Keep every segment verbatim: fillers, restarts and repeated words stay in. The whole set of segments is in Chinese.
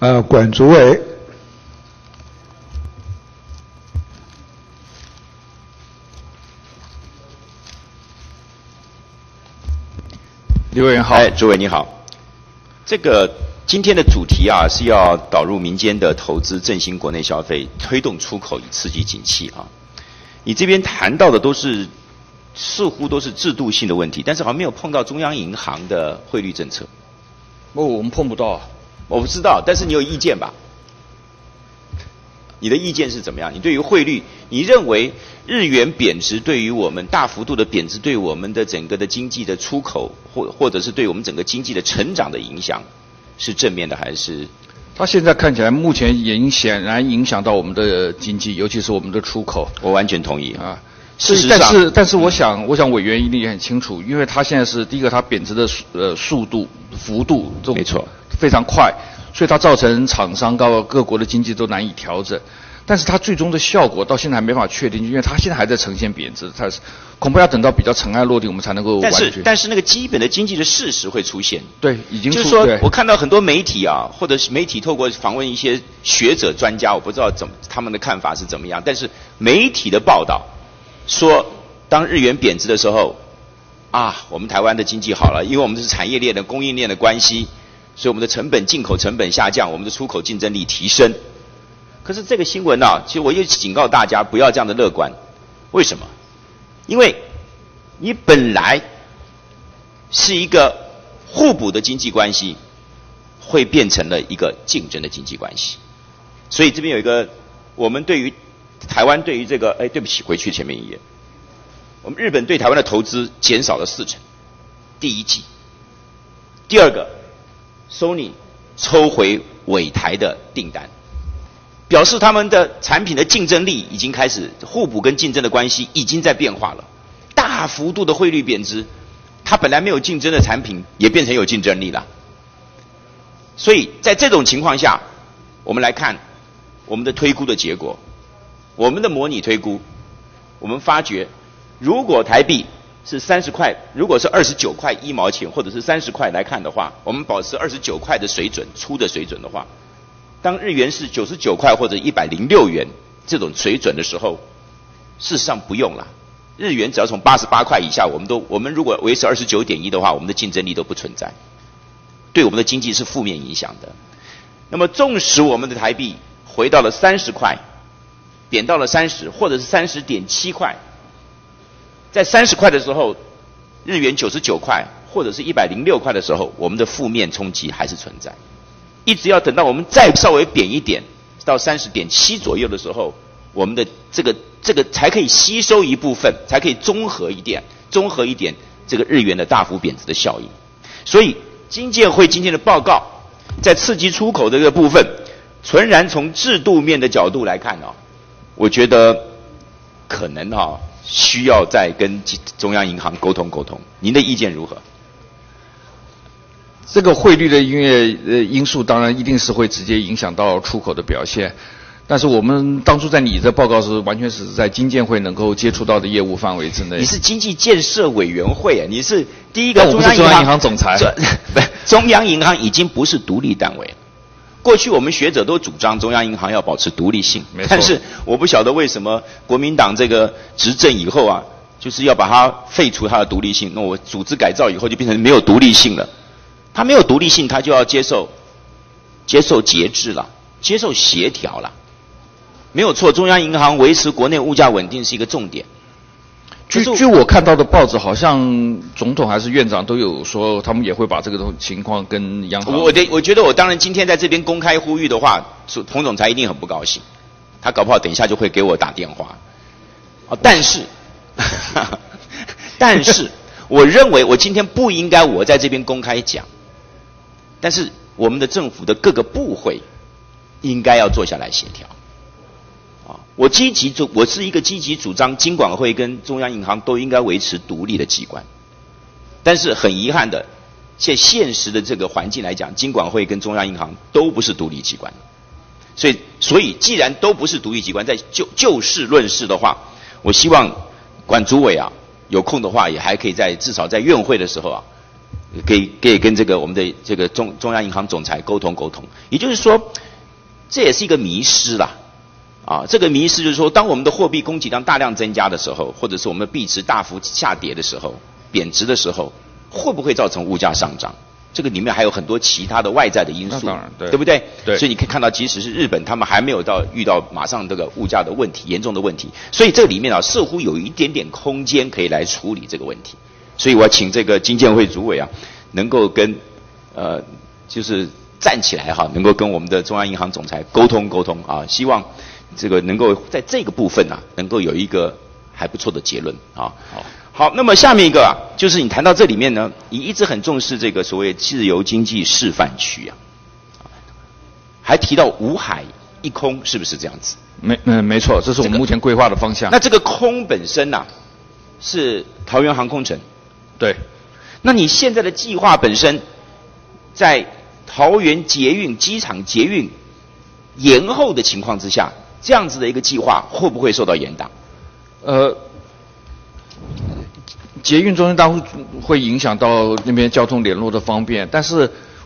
呃，管组委。 李委员好，哎，主委你好。这个今天的主题啊，是要导入民间的投资，振兴国内消费，推动出口以刺激景气啊。你这边谈到的都是似乎都是制度性的问题，但是好像没有碰到中央银行的汇率政策。不、哦，我们碰不到。我不知道，但是你有意见吧？你的意见是怎么样？你对于汇率，你认为日元贬值对于我们大幅度的贬值对我们的整个的经济的出口，或或者是对我们整个经济的成长的影响，是正面的还是？它现在看起来，目前影显然影响到我们的经济，尤其是我们的出口。我完全同意啊。事实上，但是但是我想，我想委员一定也很清楚，因为它现在是第一个，它贬值的呃速度、幅度，没错，非常快。 所以它造成厂商各各国的经济都难以调整，但是它最终的效果到现在还没法确定，因为它现在还在呈现贬值，它是恐怕要等到比较尘埃落定，我们才能够完全。但是但是那个基本的经济的事实会出现。对，已经出。就是说，我看到很多媒体啊，或者是媒体透过访问一些学者专家，我不知道怎么他们的看法是怎么样，但是媒体的报道说，当日元贬值的时候，啊，我们台湾的经济好了，因为我们是产业链的供应链的关系。 所以我们的成本、进口成本下降，我们的出口竞争力提升。可是这个新闻啊，其实我也警告大家不要这样的乐观。为什么？因为你本来是一个互补的经济关系，会变成了一个竞争的经济关系。所以这边有一个，我们对于台湾对于这个，哎，对不起，回去前面一页。我们日本对台湾的投资减少了四成，第一季。第二个。 Sony 抽回委台的订单，表示他们的产品的竞争力已经开始互补跟竞争的关系已经在变化了，大幅度的汇率贬值，它本来没有竞争的产品也变成有竞争力了。所以在这种情况下，我们来看我们的推估的结果，我们的模拟推估，我们发觉如果台币。 是三十块，如果是二十九块一毛钱，或者是三十块来看的话，我们保持二十九块的水准，粗的水准的话，当日元是九十九块或者一百零六元这种水准的时候，事实上不用了，日元只要从八十八块以下，我们都我们如果维持二十九点一的话，我们的竞争力都不存在，对我们的经济是负面影响的。那么，纵使我们的台币回到了三十块，贬到了三十，或者是三十点七块。 在三十块的时候，日元九十九块或者是一百零六块的时候，我们的负面冲击还是存在。一直要等到我们再稍微贬一点，到三十点七左右的时候，我们的这个这个才可以吸收一部分，才可以综合一点，综合一点这个日元的大幅贬值的效应。所以金建会今天的报告，在刺激出口的这个部分，纯然从制度面的角度来看哦，我觉得可能哈、哦。 需要再跟中央银行沟通沟通，您的意见如何？这个汇率的因为呃因素，当然一定是会直接影响到出口的表现。但是我们当初在你的报告是完全是在金建会能够接触到的业务范围之内。你是经济建设委员会，你是第一个中央银行总裁。中央银行已经不是独立单位了。 过去我们学者都主张中央银行要保持独立性，但是我不晓得为什么国民党这个执政以后啊，就是要把它废除它的独立性。那我组织改造以后就变成没有独立性了。它没有独立性，它就要接受接受节制了，接受协调了。没有错，中央银行维持国内物价稳定是一个重点。据据我看到的报纸，好像总统还是院长都有说，他们也会把这个东情况跟央行。我的我觉得，我当然今天在这边公开呼吁的话，彭总裁一定很不高兴，他搞不好等一下就会给我打电话。啊，但是，但是，我认为我今天不应该我在这边公开讲，但是我们的政府的各个部会应该要坐下来协调。 我积极主，我是一个积极主张，金管会跟中央银行都应该维持独立的机关。但是很遗憾的，现现实的这个环境来讲，金管会跟中央银行都不是独立机关。所以，所以既然都不是独立机关，在就就事论事的话，我希望管主委啊，有空的话也还可以在至少在院会的时候啊，可以可以跟这个我们的这个中中央银行总裁沟通沟通。也就是说，这也是一个迷失啦。 啊，这个迷失就是说，当我们的货币供给量大量增加的时候，或者是我们的币值大幅下跌的时候、贬值的时候，会不会造成物价上涨？这个里面还有很多其他的外在的因素，对，对不对？对。所以你可以看到，即使是日本，他们还没有到遇到马上这个物价的问题、严重的问题，所以这里面啊，似乎有一点点空间可以来处理这个问题。所以我要请这个金监会主委啊，能够跟呃，就是站起来哈、啊，能够跟我们的中央银行总裁沟通沟通啊，希望。 这个能够在这个部分啊，能够有一个还不错的结论啊。好，好，那么下面一个啊，就是你谈到这里面呢，你一直很重视这个所谓自由经济示范区啊，还提到五海一空，是不是这样子？没，嗯，没错，这是我们目前规划的方向。这个、那这个空本身啊，是桃园航空城。对。那你现在的计划本身，在桃园捷运机场捷运延后的情况之下。 这样子的一个计划会不会受到延宕？呃，捷运中心大会会影响到那边交通联络的方便，但是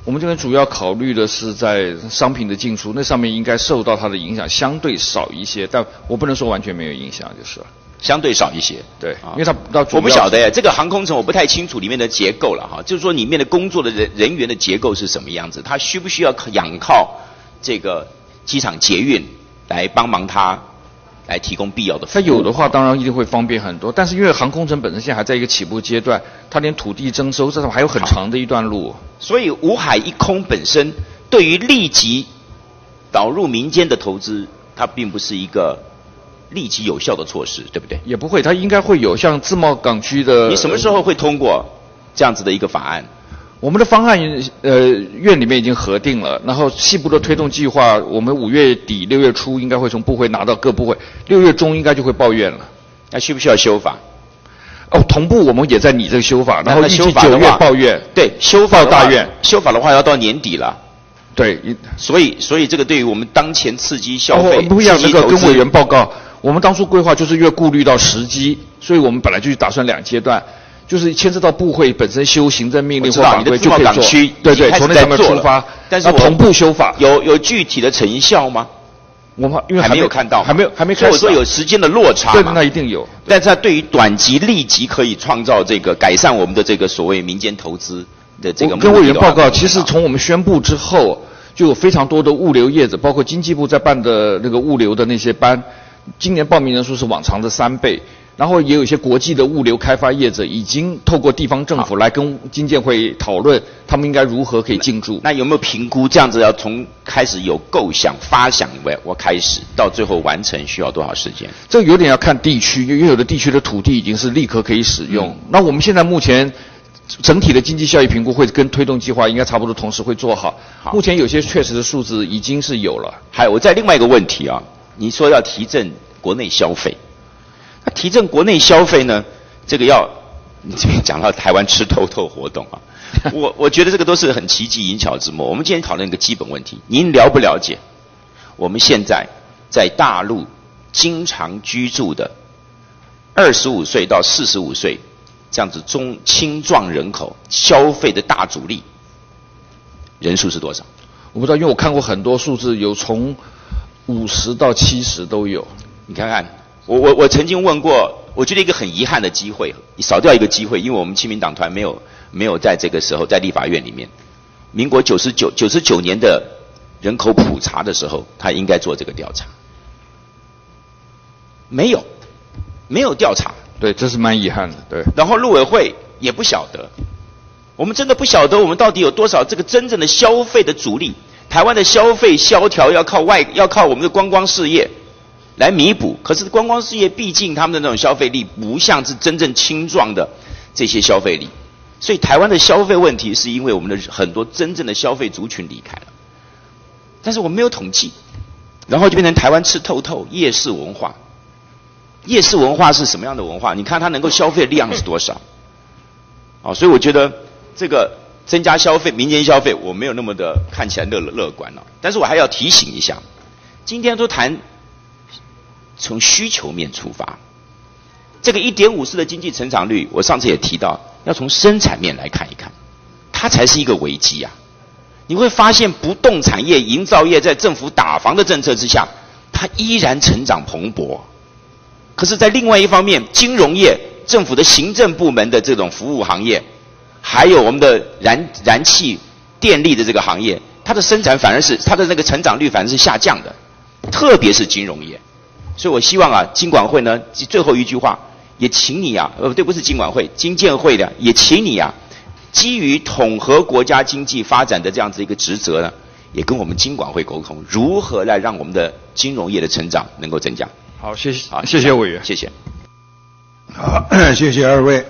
我们这边主要考虑的是在商品的进出，那上面应该受到它的影响相对少一些，但我不能说完全没有影响，就是了。相对少一些，对，啊、因为它到我不晓得呀，这个航空城我不太清楚里面的结构了哈，就是说里面的工作的人人员的结构是什么样子，它需不需要仰靠这个机场捷运？ 来帮忙他，来提供必要的服务。他有的话，当然一定会方便很多。但是因为航空城本身现在还在一个起步阶段，它连土地征收这上还有很长的一段路。所以五海一空本身对于立即导入民间的投资，它并不是一个立即有效的措施，对不对？也不会，它应该会有像自贸港区的。你什么时候会通过这样子的一个法案？ 我们的方案，呃，院里面已经核定了，然后细部的推动计划，我们五月底六月初应该会从部会拿到各部会，六月中应该就会报院了。那需不需要修法？哦，同步我们也在拟这个修法，然后预计九月报院。对，修法大院。修法的话要到年底了。对，所以所以这个对于我们当前刺激消费、哦、不一样，那个跟委员报告，我们当初规划就是越顾虑到时机，所以我们本来就打算两阶段。 就是牵涉到部会本身修行政命令或法规就可以做，对对，从那上面出发，但是同步修法，有有具体的成效吗？我们因为还没有看到，还没有还没开始，所以我说有时间的落差嘛，对，那一定有。但是它对于短期立即可以创造这个改善我们的这个所谓民间投资的这个。跟委员报告，其实从我们宣布之后，就有非常多的物流业者，包括经济部在办的那个物流的那些班，今年报名人数是往常的三倍。 然后也有一些国际的物流开发业者已经透过地方政府来跟经建会讨论，他们应该如何可以进驻。那, 那有没有评估这样子要从开始有构想、发想我我开始到最后完成需要多少时间？这有点要看地区，因为有的地区的土地已经是立刻可以使用。嗯、那我们现在目前整体的经济效益评估会跟推动计划应该差不多同时会做好。好目前有些确实的数字已经是有了。还有我在另外一个问题啊，你说要提振国内消费。 那提振国内消费呢？这个要你这边讲到台湾吃透透活动啊，我我觉得这个都是很奇技淫巧之末。我们今天讨论一个基本问题，您了不了解？我们现在在大陆经常居住的二十五岁到四十五岁这样子中青壮人口消费的大主力人数是多少？我不知道，因为我看过很多数字，有从五十到七十都有。你看看。 我我我曾经问过，我觉得一个很遗憾的机会，少掉一个机会，因为我们亲民党团没有没有在这个时候在立法院里面，民国九十九九十九年的人口普查的时候，他应该做这个调查，没有，没有调查，对，这是蛮遗憾的，对。然后陆委会也不晓得，我们真的不晓得我们到底有多少这个真正的消费的主力，台湾的消费萧条要靠外要靠我们的观光事业。 来弥补，可是观光事业毕竟他们的那种消费力不像是真正青壮的这些消费力，所以台湾的消费问题是因为我们的很多真正的消费族群离开了，但是我没有统计，然后就变成台湾吃透透夜市文化，夜市文化是什么样的文化？你看它能够消费量是多少？啊，所以我觉得这个增加消费、民间消费，我没有那么的看起来乐乐观了、啊，但是我还要提醒一下，今天都谈。 从需求面出发，这个 一点五四 的经济成长率，我上次也提到，要从生产面来看一看。它才是一个危机啊！你会发现，不动产业、营造业在政府打房的政策之下，它依然成长蓬勃。可是，在另外一方面，金融业、政府的行政部门的这种服务行业，还有我们的燃燃气、电力的这个行业，它的生产反而是它的那个成长率反而是下降的，特别是金融业。所以我希望啊，金管会呢，最后一句话也请你啊，呃，对，不是金管会，金建会的也请你啊，基于统合国家经济发展的这样子一个职责呢，也跟我们金管会沟通，如何来让我们的金融业的成长能够增加。好，谢谢，好，谢谢委员，谢谢。好，谢谢二位。